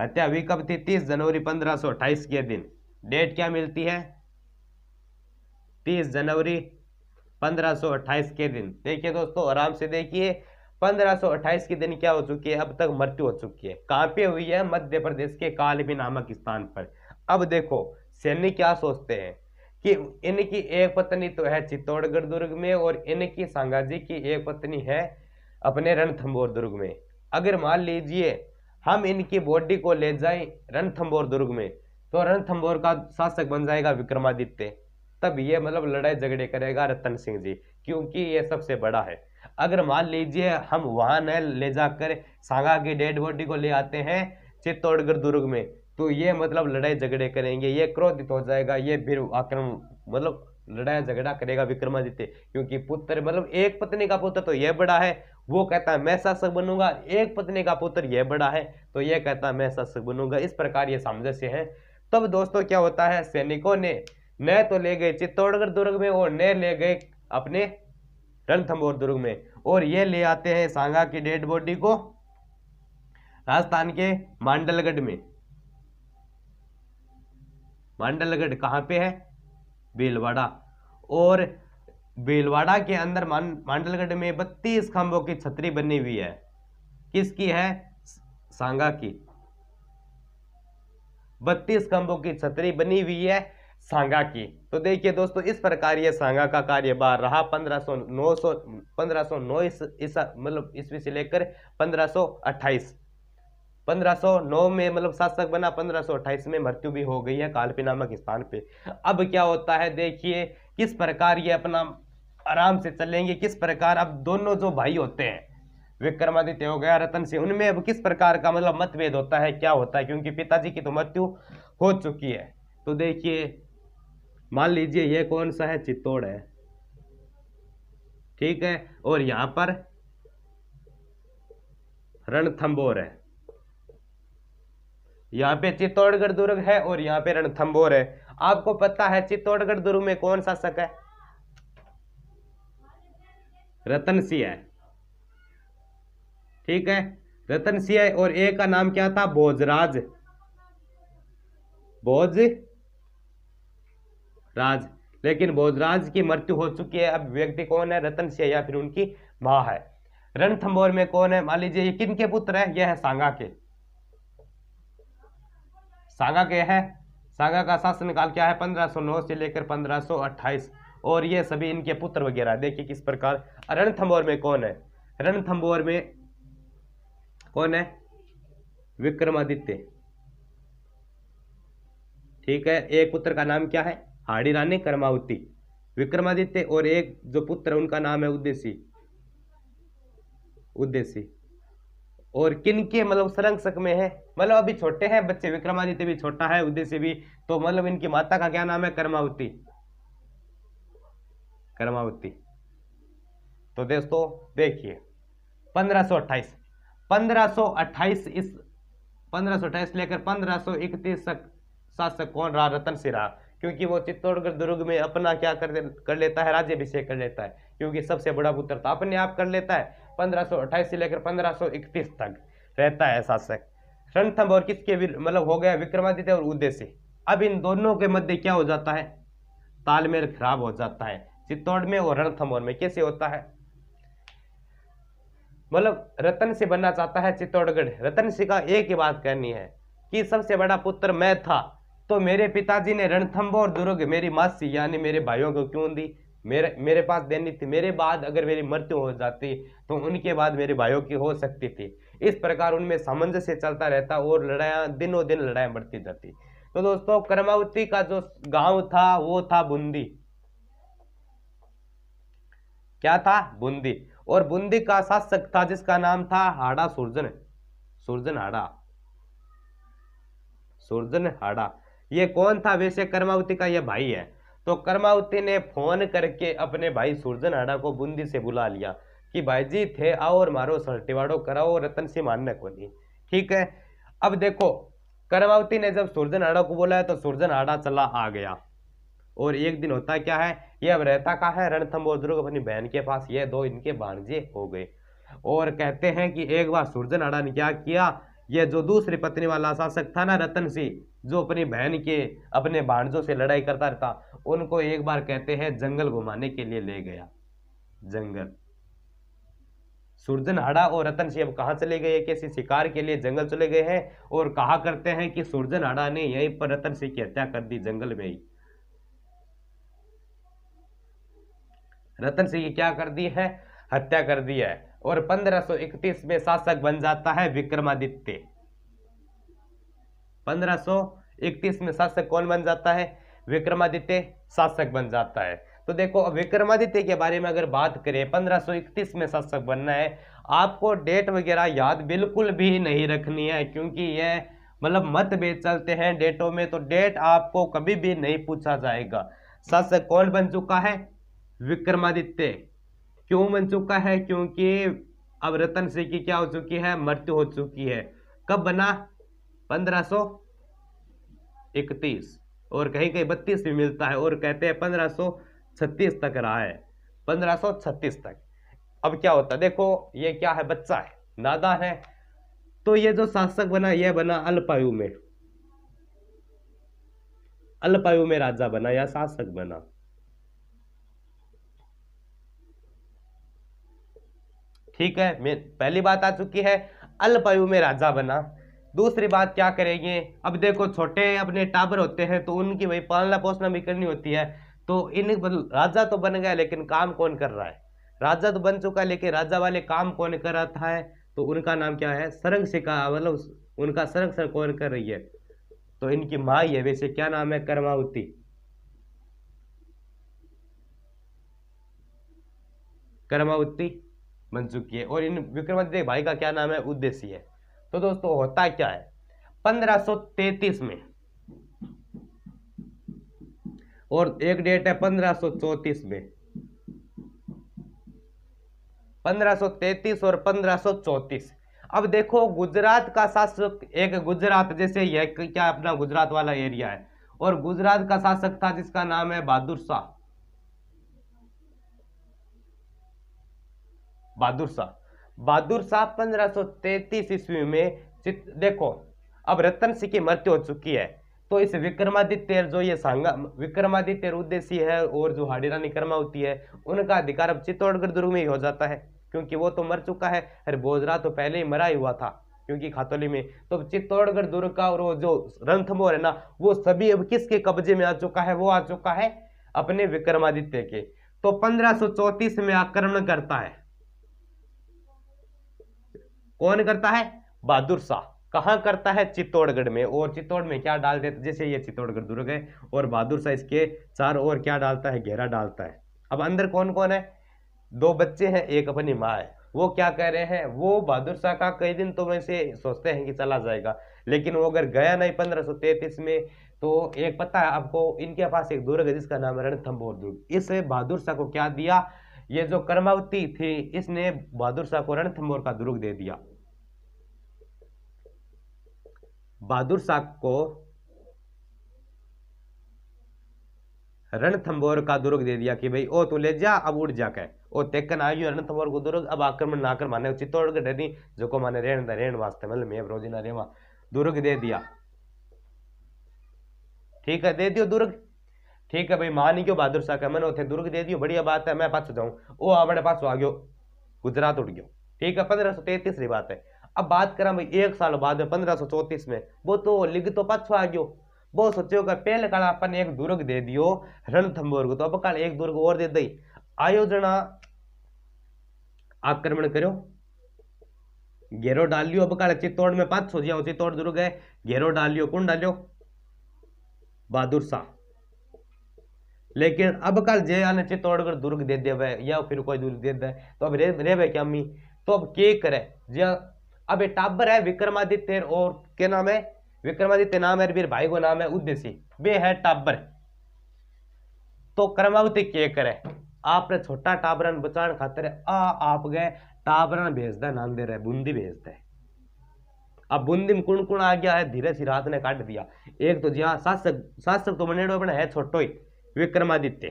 हत्या हुई कब थी, 30 जनवरी 1528 के दिन। डेट क्या मिलती है, 30 जनवरी 1528 के दिन। देखिए दोस्तों आराम से देखिए, 1528 के दिन क्या हो चुकी है, अब तक मृत्यु हो चुकी है। कहाँ पे हुई है, मध्य प्रदेश के कालपी नामक स्थान पर। अब देखो सैनिक क्या सोचते हैं कि इनकी एक पत्नी तो है चित्तौड़गढ़ दुर्ग में, और इनकी सांगा जी की एक पत्नी है अपने रणथंबोर दुर्ग में। अगर मान लीजिए हम इनकी बॉडी को ले जाएं रणथंबोर दुर्ग में, तो रणथंबोर का शासक बन जाएगा विक्रमादित्य, तब ये मतलब लड़ाई झगड़े करेगा रतन सिंह जी, क्योंकि ये सबसे बड़ा है। अगर मान लीजिए हम वहां न ले जाकर सांगा की डेड बॉडी को ले आते हैं चित्तौड़गढ़ दुर्ग में, तो ये मतलब लड़ाई झगड़े करेंगे, ये क्रोधित हो जाएगा, ये फिर आक्रमण मतलब लड़ाई झगड़ा करेगा विक्रमादित्य, क्योंकि पुत्र मतलब एक पत्नी का पुत्र तो ये बड़ा है, वो कहता है मैं शासक बनूंगा, एक पत्नी का पुत्र यह बड़ा है तो यह कहता है मैं शासक बनूंगा, इस प्रकार ये सामंजस्य है। तब दोस्तों क्या होता है, सैनिकों ने न तो ले गए चित्तौड़गढ़ दुर्ग में और न ले गए अपने रणथंबोर दुर्ग में, और ये ले आते हैं सांगा की डेड बॉडी को राजस्थान के मांडलगढ़ में। मांडलगढ़ कहाँ पे है, भीलवाड़ा। और भीलवाड़ा के अंदर मांडलगढ़ में 32 खंभों की छतरी बनी हुई है, किसकी है, सांगा की। 32 खंभों की छतरी बनी हुई है सांगा की। तो देखिए दोस्तों इस प्रकार ये सांगा का कार्यभार रहा 1509 ईस्वी से लेकर 1528। 1509 में मतलब शासक बना, 1528 में मृत्यु भी हो गई है कालपी नामक स्थान पे। अब क्या होता है देखिए किस प्रकार ये अपना आराम से चलेंगे, किस प्रकार अब दोनों जो भाई होते हैं विक्रमादित्य हो गया रतन सिंह, उनमें अब किस प्रकार का मतलब मतभेद होता है, क्या होता है, क्योंकि पिताजी की तो मृत्यु हो चुकी है। तो देखिए मान लीजिए ये कौन सा है, चित्तौड़ है, ठीक है, और यहाँ पर रणथंबोर है, यहाँ पे चित्तौड़गढ़ दुर्ग है और यहाँ पे रणथंबोर है। आपको पता है चित्तौड़गढ़ दुर्ग में कौन शासक है, रतन सिंह है, ठीक है, रतन सिंह है, और एक का नाम क्या था, भोजराज, भोजराज। लेकिन भोजराज की मृत्यु हो चुकी है, अब व्यक्ति कौन है, रतन सिंह या फिर उनकी मां है। रणथंबोर में कौन है, मान लीजिए ये किनके पुत्र है, यह है सांगा के। सांगा के है, सांगा का शासनकाल क्या है 1509 से लेकर 1528, और ये सभी इनके पुत्र वगैरह। देखिए किस प्रकार रणथंबोर में कौन है, रणथंबोर में कौन है, विक्रमादित्य, ठीक है। एक पुत्र का नाम क्या है, हाड़ी रानी करमावती, विक्रमादित्य, और एक जो पुत्र उनका नाम है उदय सिंह, उदय सिंह। और किनके मतलब संरक्षक में है, मतलब अभी छोटे हैं बच्चे, विक्रमादित्य भी छोटा है, उदय सिंह भी, तो मतलब इनकी माता का क्या नाम है, करमावती, करमावती। तो दोस्तों देखिए 1528, 1528 इस 1528 लेकर 1531 तक शासक कौन रहा, रतन सिंह रहा, क्योंकि वो चित्तौड़गढ़ दुर्ग में अपना क्या कर लेता है, राज्याभिषेक कर लेता है, क्योंकि सबसे बड़ा पुत्र था, अपने आप कर लेता है। 1528 से लेकर 1531 तक रहता है शासक। रणथंबोर किसके मतलब हो गया, विक्रमादित्य और उदय सिंह। अब इन दोनों के मध्य क्या हो जाता है, तालमेल खराब हो जाता है चित्तौड़ में और रणथंबोर में। कैसे होता है, मतलब रतन सिंह बनना चाहता है चित्तौड़गढ़, रतन सिंह का एक ही बात करनी है कि सबसे बड़ा पुत्र मैं था, तो मेरे पिताजी ने रणथंबोर दुर्ग मेरी मासी यानी मेरे भाइयों को क्यों दी, मेरे पास देनी थी, मेरे बाद अगर मेरी मृत्यु हो जाती तो उनके बाद मेरे भाइयों की हो सकती थी। इस प्रकार उनमें सामंजस्य चलता रहता और लड़ाया दिनों दिन लड़ाया बढ़ती जाती। तो दोस्तों करमावती का जो गांव था वो था बूंदी, क्या था, बूंदी, और बूंदी का शासक था जिसका नाम था हाड़ा सुरजन, सुरजन हाड़ा, सुरजन हाड़ा। ये कौन था, वैसे करमावती का ये भाई है। तो करमावती ने फोन करके अपने भाई सुरजन हाड़ा को बूंदी से बुला लिया कि भाई जी थे आओ और मारो सल्टिवाड़ो कराओ, रतन सिंह मानने को नहीं, ठीक है। अब देखो करमावती ने जब सुरजन हाड़ा को बोला है तो सुरजन हाड़ा चला आ गया। और एक दिन होता क्या है, ये अब रहता का है रणथंबोर दुर्ग अपनी बहन के पास, ये दो इनके भांजे हो गए। और कहते हैं कि एक बार सुरजन हाड़ा ने क्या किया, ये जो दूसरी पत्नी वाला शासक था ना रतन सिंह, जो अपनी बहन के अपने भांजों से लड़ाई करता रहता, उनको एक बार कहते हैं जंगल घुमाने के लिए ले गया, जंगल। सुरजन हाड़ा और रतन सिंह अब कहाँ चले गए, किसी शिकार के लिए जंगल चले गए हैं। और कहा करते हैं कि सुरजन हाड़ा ने यहीं पर रतन सिंह की हत्या कर दी, जंगल में ही रतन सिंह की क्या कर दी है, हत्या कर दी है। और 1531 में शासक बन जाता है विक्रमादित्य, 1531 में शासक कौन बन जाता है, विक्रमादित्य शासक बन जाता है। तो देखो अब विक्रमादित्य के बारे में अगर बात करें, 1531 में शासक बनना है। आपको डेट वगैरह याद बिल्कुल भी नहीं रखनी है, क्योंकि यह मतलब मतभेद चलते हैं डेटों में, तो डेट आपको कभी भी नहीं पूछा जाएगा। शासक कौन बन चुका है, विक्रमादित्य। क्यों बन चुका है, क्योंकि अब रतन सिंह की क्या हो चुकी है, मृत्यु हो चुकी है। कब बना, 1531, और कहीं कहीं 32 भी मिलता है, और कहते हैं 1536 तक रहा है, 1536 तक। अब क्या होता है, देखो ये क्या है, बच्चा है, नादा है। तो ये जो शासक बना, यह बना अल्पायु में, अल्पायु में राजा बना या शासक बना। ठीक है, पहली बात आ चुकी है, अल्पायु में राजा बना। दूसरी बात क्या करेंगे, अब देखो छोटे अपने टाबर होते हैं तो उनकी भाई पालना पोसना भी करनी होती है। तो इन राजा तो बन गया लेकिन काम कौन कर रहा है, राजा तो बन चुका है लेकिन राजा वाले काम कौन कर रहा है, तो उनका नाम क्या है, संरक्षिका, मतलब उनका संरक्षण कौन कर रही है, तो इनकी माँ है, वैसे क्या नाम है, करमावती। करमावती बन चुकी है। और इन विक्रमादित्य भाई का क्या नाम है, उदय सिंह है। तो दोस्तों होता क्या है, 1533 में, और एक डेट है 1534 में, 1533 और 1534। अब देखो गुजरात का शासक, एक गुजरात जैसे यह क्या अपना गुजरात वाला एरिया है, और गुजरात का शासक था जिसका नाम है बहादुर शाह, बहादुर शाह। बहादुर शाह 1533 ईस्वी में देखो अब रतन सिंह की मृत्यु हो चुकी है। तो इस विक्रमादित्य जो ये सांगा, विक्रमादित्य उद्देश्य है और जो हाड़ी रानी करमावती है, उनका अधिकार अब चित्तौड़गढ़ दुर्ग में ही हो जाता है, क्योंकि वो तो मर चुका है। अरे भोजराज तो पहले ही मरा ही हुआ था, क्योंकि खातोली में। तो चित्तौड़गढ़ दुर्ग का और जो रणथंबोर है ना, वो सभी अब किसके कब्जे में आ चुका है, वो आ चुका है अपने विक्रमादित्य के। तो 1534 में आक्रमण करता है, कौन करता है? बहादुर शाह। कहाँ करता है? चित्तौड़गढ़ में। और चित्तौड़ में क्या डाल देता, जैसे ये चित्तौड़गढ़ दुर्ग है और बहादुर शाह इसके चारों ओर क्या डालता है? घेरा डालता है। अब अंदर कौन कौन है? दो बच्चे हैं, एक अपनी माँ है। वो क्या कह रहे हैं, वो बहादुर शाह का कई दिन तो वैसे सोचते हैं कि चला जाएगा, लेकिन वो अगर गया नहीं 1533 में, तो एक पता है आपको, इनके पास एक दुर्ग है जिसका नाम है रणथंबोर दुर्ग। इस बहादुर शाह को क्या दिया, ये जो करमावती थी इसने बहादुर शाह को रणथंबोर का दुर्ग दे दिया। बहादुर शाह को रणथंबोर का दुर्ग दे दिया कि भाई ओ तू ले जा, अब उड़ जा के ओ तेकन आ गयो रणथंबोर को दुर्ग, अब आक्रमण ना कर माने चित्तौड़गढ़ डरी जो को माने रेण रेण वास्ते मतलब मैं रोजिना रेवा दुर्ग दे दिया। ठीक है, दे दियो दुर्ग। ठीक है भाई, मान गयो बहादुर शाह का मन, उठे दुर्ग दे दियो, बढ़िया बात है, मैं पाछो जाऊं। ओ आपने पाछो आ गयो, गुजरात उड़ गयो। ठीक है, 1533 री बात है। अब बात करा भाई एक साल बाद में 1534 में, वो तो लिग तो पाछो आ गयो। वो सोचो का पहले काल अपन एक दुर्ग दे दियो रणथंबोर को, तो अब काल एक दुर्ग और दे दई। आयोजना आक्रमण करो, घेरो डाल लियो, अब काल चित्तौड़ में 500 जिया चित्तौड़ दुर्ग है, घेरो डाल लियो, कौन डालियो? बहादुर शाह। लेकिन अब काल जय आने चित्तौड़गढ़ दुर्ग दे देवे या फिर कोई दुर्ग दे दे, तो अब रे भाई क्या मी, तो अब के करे जिया। अब टाबर है विक्रमादित्य और क्या नाम है, विक्रमादित्य नाम है, भाई को नाम है उदय सिंह, वे है टाबर। तो करमावती के करे, आपने छोटा टाबरा ने बचाने खातर आप गए टाबरा भेज दे, नांदे रहे बूंदी भेज दे। अब बूंदी में कुण कुण आ गया है, धीरे सी रात ने काट दिया। एक तो जहाँ शासक तो बने अपना है छोटो ही विक्रमादित्य,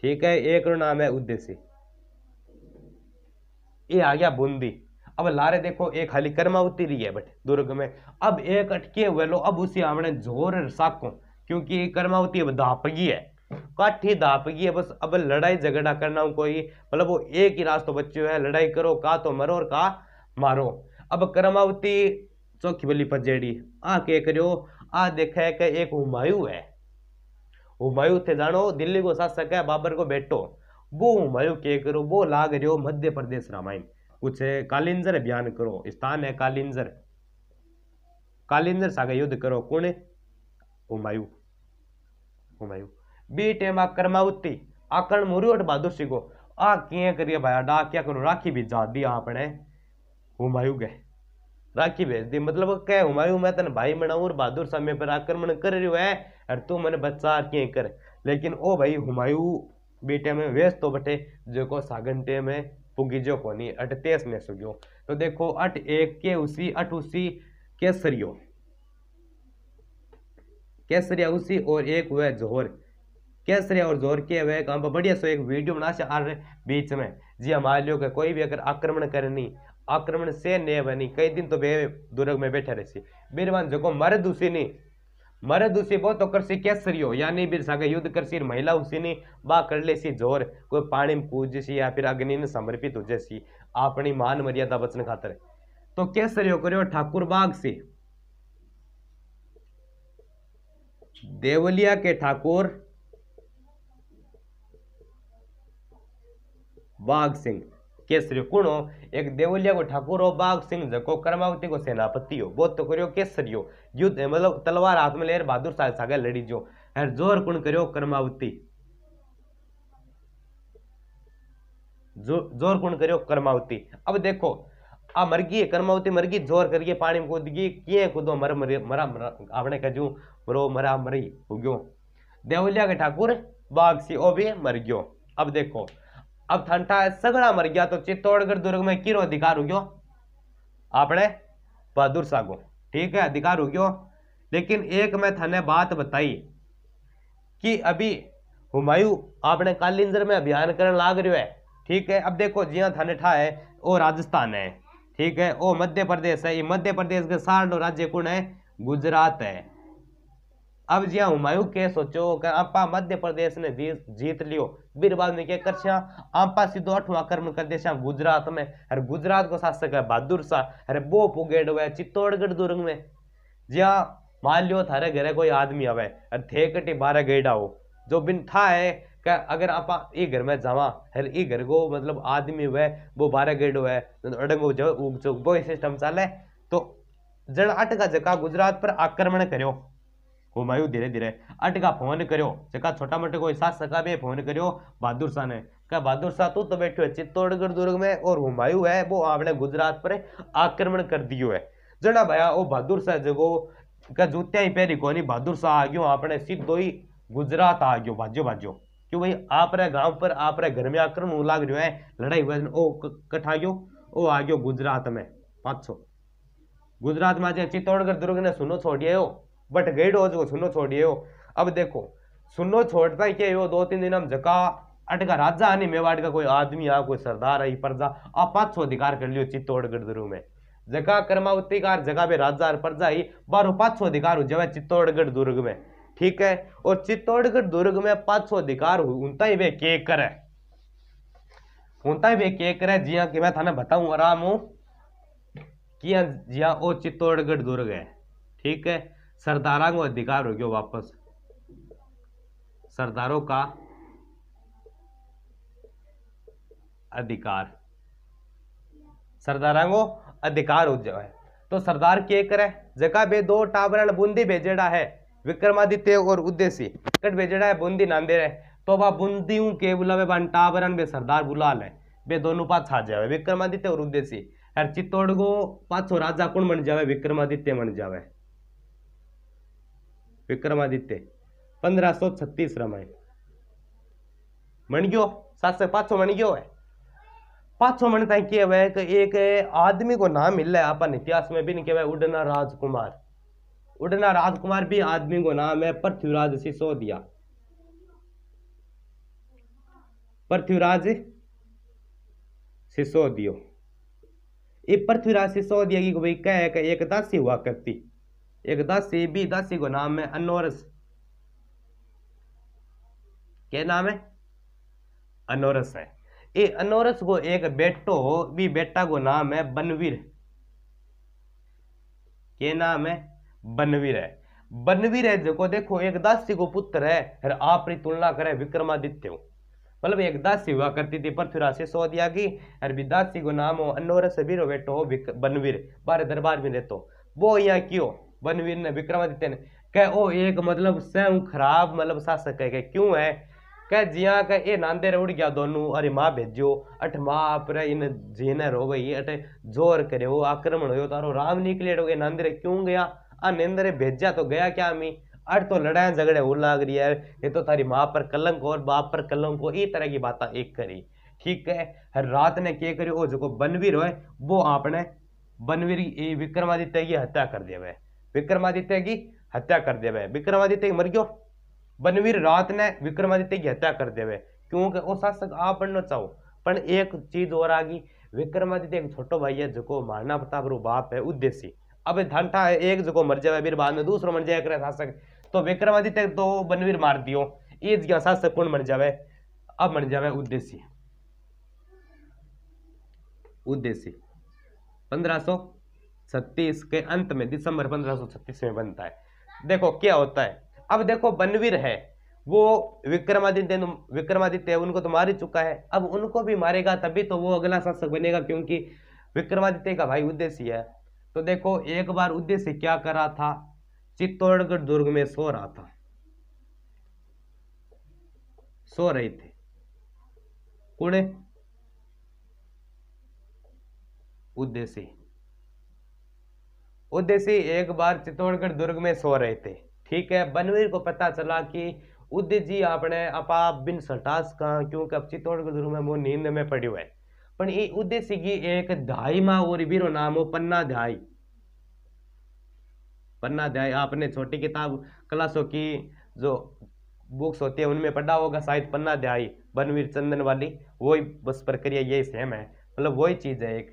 ठीक है, एक नाम है उदय सिंह, ये आ गया बूंदी। अब लारे देखो एक खाली करमावती रही है बट दुर्ग में, अब एक अटके हुए लो, अब उसे हमने जोर साको क्योंकि करमावती अब धापगी है, काठी धापगी है बस। अब लड़ाई झगड़ा करना कोई मतलब वो एक ही रास्तो बच्चे है, लड़ाई करो का तो मरो और का मारो। अब करमावती चौकी बली पजेड़ी आ के करो, आ देखा है कि एक हुमायूं है, हुमायूं थे जानो दिल्ली को शासक है बाबर को बेटो, वो हुमायूं के करो वो लाग रहो मध्य प्रदेश रामायण, कुछ कालिंजर बयान करो, स्थान है कालिंजर, कालिंजर सागर युद्ध करो, कौन है? हुमायूं। हुमायूं बी टेमा करमावती आकरण मुरियो बहादुर सिंह को आ के करिए भाया डा क्या करो, राखी भी जा दी आपने हुमायूं गए, राखी भेज दी, मतलब कह हुमायूं मैं तन भाई बनाऊ और बहादुर समय पर आक्रमण कर रही है और तू मैंने बच्चा के कर। लेकिन ओ भाई हुमायूं बेटे में व्यस्त तो बटे जो को सागन टे में पुगिजो कोनी अट तेस में सुगियो। तो देखो अट एक के उसी अट उसी केसरियो केसरिया उसी और एक हुआ जोहर, केसरिया और जोहर के हुए काम पर बढ़िया सो एक वीडियो बना से आर बीच में जी हमारे लोग कोई भी अगर आक्रमण करनी, आक्रमण से ने बनी कई दिन तो बे दुर्ग में बैठे रही बीरवान जो मर्द उसी नहीं मर्द उसी बहुत तो करसी केसरियो यानी बीर सागर युद्ध करसी, महिला उसी ने बा कर ले सी जोर कोई पानी में कूद जैसी या फिर अग्नि ने समर्पित हो जैसी अपनी मान मर्यादा बचने खातर। तो केसरियो करो ठाकुर बाग से देवलिया के ठाकुर बाग सिंह केसरियो, कौन हो? एक देवलिया को ठाकुर हो बाग सिंह जको करमावती को सेनापति हो, बहुत तो करियो केसरियो युद्ध मतलब तलवार हाथ में लेर बहादुर शाह सागर लड़ी जो हर जोर कुण करियो करमावती, जोर कुण करियो करमावती। अब देखो आ मरगी करमावती मरगी जोर करके पानी में कूद गई, किए कूदो मर मरे मरा मरा आपने कहू मरो मरा मरी हो गयो, देवलिया के ठाकुर बाघ सी ओ भी मर गयो। अब देखो अब ठंडा सगड़ा मर गया, तो चित्तौड़गढ़ दुर्ग में किरो अधिकार हो गयो आपने बहादुर शाह को, ठीक है अधिकार हो गयो। लेकिन एक मैं थाने बात बताई कि अभी हुमायूं आपने कालिंजर में अभियान करने लाग रहे है, ठीक है। अब देखो जिया थाने ठा है वो राजस्थान है, ठीक है, वो मध्य प्रदेश है, ये मध्य प्रदेश के सार्ड राज्य कौन है? गुजरात है। अब जिया हुमायूं के सोचो आपा मध्य प्रदेश ने जीत लियो, बीरबाद में क्या करशा आपा सीधो आठवां आक्रमण कर देशा गुजरात में, अरे गुजरात को शासक है बहादुर शाह, अरे वो पुगेड़ हुआ है चित्तौड़गढ़ दुर्ग में। जिया मान लियो थारे घरे कोई आदमी आवे और थे कटे 12 गेड़ा हो जो बिन था है कि अगर आप ये घर में जावा हर ये घर को मतलब आदमी हुए वो 12 गेड़ो है अडंगो जो उग चुग वो सिस्टम चले। तो जड़ अटका जका गुजरात पर आक्रमण करो हुमायूं धीरे धीरे अटका फोन करो जका छोटा मोटे कोई सास सका भी फोन करो बहादुर शाह ने कहा बहादुर शाह तू तो बैठो है चित्तौड़गढ़ दुर्ग में और हुमायूं है वो आपने गुजरात पर आक्रमण कर दियो है। जड़ा भाया वो बहादुर शाह जगो का जूतिया ही पहरी कोनी बहादुर शाह आ गयो आपने सीधो ही गुजरात आ गयो भाजो भाजो क्यों भाई आप रहे गांव पर आप रहे घर में आक्रमण लाग रहे है लड़ाई वजन ओ कठा गयो ओ आ गयो गुजरात में 500 गुजरात में आज चित्तौड़गढ़ दुर्ग ने सुनो छोड़िए हो बट गेट हो जो सुनो छोड़िए हो। अब देखो सुनो छोड़ता ही क्या हो 2-3 दिन हम जका अटका राजा आने मेवाड़ का कोई आदमी आ कोई सरदार आई प्रजा आप 500 अधिकार कर लियो चित्तौड़गढ़ दुर्ग में जगह करमावती कार जगह पे राजा और प्रजा ही 1200 अधिकार हो जाए चित्तौड़गढ़ दुर्ग में ठीक है। और चित्तौड़गढ़ दुर्ग में 500 अधिकार हुए उनता ही वे के करे जी हाँ कि मैं थाने बताऊं आराम हूँ कि जी हाँ वो चित्तौड़गढ़ दुर्ग है ठीक है। सरदारा को अधिकार हो गया वापस सरदारों का अधिकार सरदारांगो अधिकार हो जाए। तो सरदार के करे जगह बे 2 टाबरण बूंदी भेजेड़ा है विक्रमादित्य और उदय सिंह कट भेजेड़ा है बूंदी नांदे रहे तो वह बूंदी के बुलावे बन टाबरण बे सरदार बुला ले बे दोनों पास छा जावे विक्रमादित्य और उदय सिंह हर चित्तौड़ को 500 राजा कौन बन जावे विक्रमादित्य बन जावे विक्रमादित्य 1536 रमाय बन गयो 700 500 बन गयो है 500 मन तक किया हुआ है कि एक आदमी को नाम मिल रहा है अपन इतिहास में भी नहीं किया हुआ उडना राजकुमार भी आदमी को नाम है पृथ्वीराज सिसोदिया पृथ्वीराज सिसोदिया की कोई कहे कि एक दासी हुआ करती एक दासी भी दासी को नाम है अनोरस क्या नाम है अनोरस है ये अनोरस को एक बेटो भी बेटा को नाम है बनवीर के नाम है बनवीर है जो को देखो एक दासी को पुत्र है फिर आप री तुलना करे विक्रमादित्य मतलब एक दासी हुआ करती थी पृथ्वीराज सिसोदिया की और भी दासी को नाम हो अनोरस वीरो बेटो हो बनवीर बारे दरबार में रहते वो यहाँ क्यों बनवीर ने विक्रमादित्य ने कह ओ एक मतलब स्वयं खराब मतलब शासक है क्यों है कह जिया का ये नांदे उड़ गया दोनों अरे माँ भेजो अठ माँ आप इन जीने रो गई अठ जोर करे हो आक्रमण हो तारो राम निकले हो गए नांदे क्यों गया अनेंद्रे भेजा तो गया क्या मी अठ तो लड़ाई झगड़े हो लाग रही है ये तो तारी माँ पर कलंक और बाप पर कलंक हो ये तरह की बात एक करी ठीक है। हर रात ने क्या करी वो जो बनवीर हो वो आपने बनवीर विक्रमादित्य की हत्या कर दिया है विक्रमादित्य मर गयो बनवीर रात ने विक्रमादित्य की हत्या कर देवे क्योंकि वो शासक आप बनना चाहो पर एक चीज और आ गई विक्रमादित्य एक छोटो भाई है जो महाराणा प्रताप रो बाप है उद्देश्य अब धंटा है एक जो मर जाए फिर बाद में दूसरो मर जाए शासक तो विक्रमादित्य तो बनवीर मार दियो ये शासक कौन बन जावे अब बन जावे उद्देश्य 1536 के अंत में दिसंबर 1536 में बनता है। देखो क्या होता है अब देखो बनवीर है वो विक्रमादित्य उनको तो मार ही चुका है अब उनको भी मारेगा तभी तो वो अगला शासक बनेगा क्योंकि विक्रमादित्य का भाई उदयसिंह है। तो देखो एक बार उदयसिंह क्या कर रहा था चित्तौड़गढ़ दुर्ग में सो रहा था सो रहे थे कौन उदयसिंह एक बार चित्तौड़गढ़ दुर्ग में सो रहे थे ठीक है। बनवीर को पता चला कि उदय जी आपने आप बिन सटास कहा क्योंकि अब चित्तौड़गढ़ दुर्ग में वो नींद में पड़ी हुआ है पर ये उदय सिंह एक धाई माँ और वीरो नाम हो पन्ना धाय आपने छोटी किताब क्लासों की जो बुक्स होती है उनमें पढ़ा होगा शायद पन्ना धाय बनवीर चंदन वाली वही बस प्रक्रिया यही सेम है मतलब वही चीज है। एक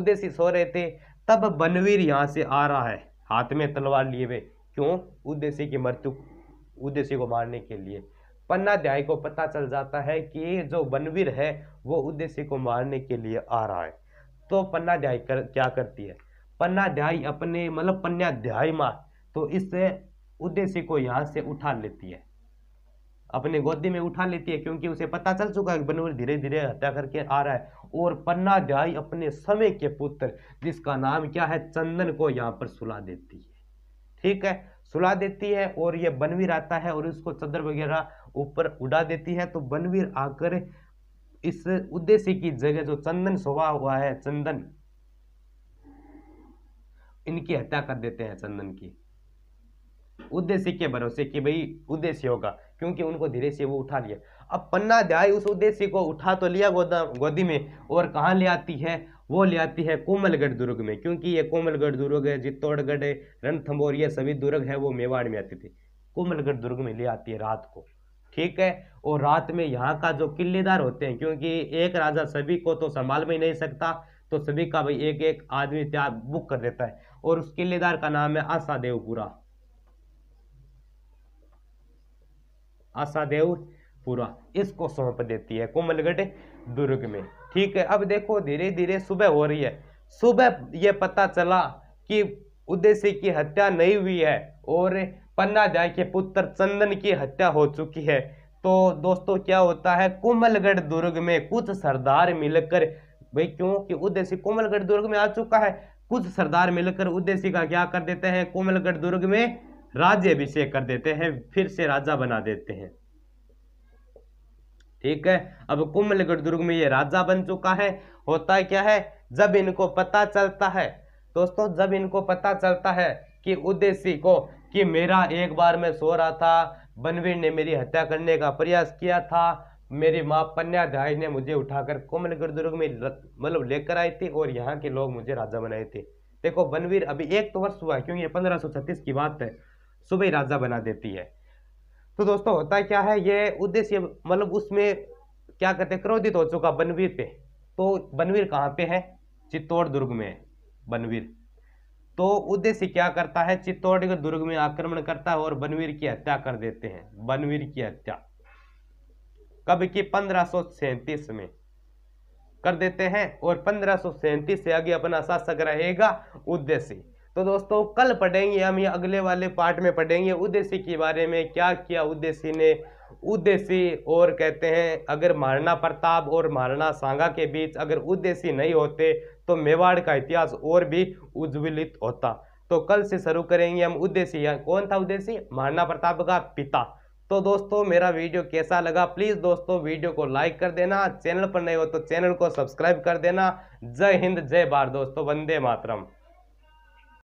उदय सिंह सो रहे थे तब बनवीर यहाँ से आ रहा है हाथ में तलवार लिए हुए क्यों उद्देश्य की मृत्यु उद्देश्य को मारने के लिए। पन्ना धाय को पता चल जाता है कि जो बनवीर है वो उद्देश्य को मारने के लिए आ रहा है तो पन्ना धाय क्या करती है पन्ना धाय अपने मतलब पन्ना धाय माँ तो इस उदय सिंह को यहाँ से उठा लेती है, अपने गोदी में उठा लेती है, क्योंकि उसे पता चल चुका है कि बनवीर धीरे धीरे हत्या करके आ रहा है। और पन्ना धाय अपने समय के पुत्र जिसका नाम क्या है चंदन को यहाँ पर सुला देती है, ठीक है, सुला देती है। और ये बनवीर आता है और इसको चादर वगैरह ऊपर उड़ा देती है। तो बनवीर आकर इस उदय सिंह की जगह जो चंदन सोवा हुआ है, चंदन, इनकी हत्या कर देते हैं, चंदन की, उदय सिंह के भरोसे कि भाई उदय सिंह होगा, क्योंकि उनको धीरे से वो उठा लिया। अब पन्ना धाय उस उदय सिंह को उठा तो लिया गोदी में, और कहाँ ले आती है, वो ले आती है कुंभलगढ़ दुर्ग में, क्योंकि ये कुंभलगढ़ दुर्ग है, चित्तौड़गढ़ है, रणथंबोर, ये सभी दुर्ग है वो मेवाड़ में आती थी, कुंभलगढ़ दुर्ग में ले आती है रात को, ठीक है। और रात में यहाँ का जो किलेदार होते हैं, क्योंकि एक राजा सभी को तो संभाल में नहीं सकता, तो सभी का भाई एक एक आदमी त्याग बुक कर देता है। और उस किलेदार का नाम है आशा देवपुरा, आशा देव पूरा, इसको सौंप देती है कुंभलगढ़ दुर्ग में, ठीक है। अब देखो धीरे धीरे सुबह हो रही है। सुबह ये पता चला कि उदय सिंह की हत्या नहीं हुई है और पन्ना धाय के पुत्र चंदन की हत्या हो चुकी है। तो दोस्तों क्या होता है, कुंभलगढ़ दुर्ग में कुछ सरदार मिलकर, भाई क्योंकि उदय सिंह कुंभलगढ़ दुर्ग में आ चुका है, कुछ सरदार मिलकर उदय सिंह का क्या कर देते हैं, कुंभलगढ़ दुर्ग में राज्य अभिषेक कर देते हैं, फिर से राजा बना देते हैं, ठीक है। अब कुंभलगढ़ दुर्ग में ये राजा बन चुका है। होता क्या है, जब इनको पता चलता है दोस्तों, जब इनको पता चलता है कि उदय सिंह को कि मेरा एक बार मैं सो रहा था, बनवीर ने मेरी हत्या करने का प्रयास किया था, मेरी माँ पन्ना धाय ने मुझे उठाकर कुंभलगढ़ दुर्ग में मतलब लेकर आई थी और यहाँ के लोग मुझे राजा बनाए थे। देखो बनवीर अभी 1 वर्ष हुआ है, क्योंकि ये 1536 की बात है, सुबह राजा बना देती है। तो दोस्तों होता क्या है, ये उद्देश्य मतलब उसमें क्या कहते हैं, क्रोधित हो चुका बनवीर पे। तो बनवीर कहाँ पे है, चित्तौड़ दुर्ग में है बनवीर। तो उदय सिंह क्या करता है, चित्तौड़गढ़ दुर्ग में आक्रमण करता है और बनवीर की हत्या कर देते हैं। बनवीर की हत्या कब की, 1537 में कर देते हैं और 1537 से आगे अपना शासक रहेगा उदय सिंह। तो दोस्तों कल पढ़ेंगे हम, ये अगले वाले पार्ट में पढ़ेंगे उदय सिंह के बारे में, क्या किया उदय सिंह ने। उदय सिंह और कहते हैं अगर महाराणा प्रताप और महाराणा सांगा के बीच अगर उदय सिंह नहीं होते तो मेवाड़ का इतिहास और भी उज्ज्वलित होता। तो कल से शुरू करेंगे हम उदय सिंह, कौन था उदय सिंह, महाराणा प्रताप का पिता। तो दोस्तों मेरा वीडियो कैसा लगा, प्लीज़ दोस्तों वीडियो को लाइक कर देना, चैनल पर नए हो तो चैनल को सब्सक्राइब कर देना। जय हिंद, जय भारत दोस्तों, वंदे मातरम।